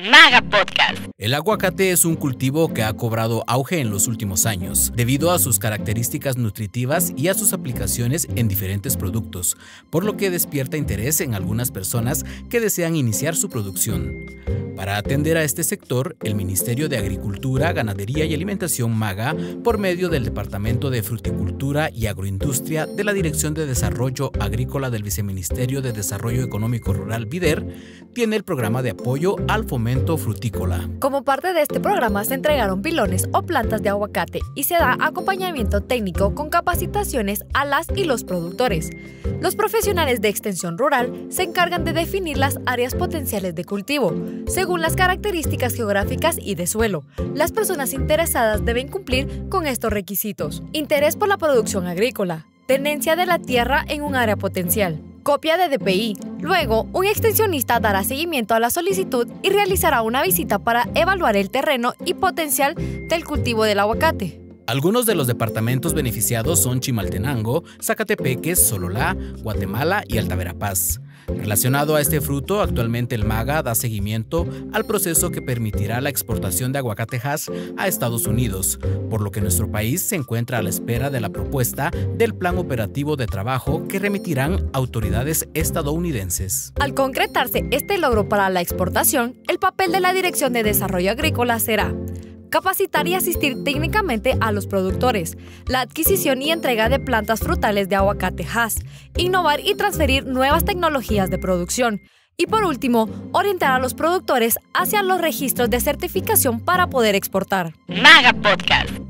MAGA Podcast. El aguacate es un cultivo que ha cobrado auge en los últimos años, debido a sus características nutritivas y a sus aplicaciones en diferentes productos, por lo que despierta interés en algunas personas que desean iniciar su producción. Para atender a este sector, el Ministerio de Agricultura, Ganadería y Alimentación MAGA, por medio del Departamento de Fruticultura y Agroindustria de la Dirección de Desarrollo Agrícola del Viceministerio de Desarrollo Económico Rural BIDER, tiene el programa de apoyo al fomento frutícola. Como parte de este programa se entregaron pilones o plantas de aguacate y se da acompañamiento técnico con capacitaciones a las y los productores. Los profesionales de extensión rural se encargan de definir las áreas potenciales de cultivo, según las características geográficas y de suelo. Las personas interesadas deben cumplir con estos requisitos: interés por la producción agrícola, tenencia de la tierra en un área potencial, copia de DPI. Luego, un extensionista dará seguimiento a la solicitud y realizará una visita para evaluar el terreno y potencial del cultivo del aguacate. Algunos de los departamentos beneficiados son Chimaltenango, Zacatepeque, Sololá, Guatemala y Alta Verapaz. Relacionado a este fruto, actualmente el MAGA da seguimiento al proceso que permitirá la exportación de aguacate Hass a Estados Unidos, por lo que nuestro país se encuentra a la espera de la propuesta del Plan Operativo de Trabajo que remitirán autoridades estadounidenses. Al concretarse este logro para la exportación, el papel de la Dirección de Desarrollo Agrícola será capacitar y asistir técnicamente a los productores, la adquisición y entrega de plantas frutales de aguacate Hass, innovar y transferir nuevas tecnologías de producción y, por último, orientar a los productores hacia los registros de certificación para poder exportar. MAGA Podcast.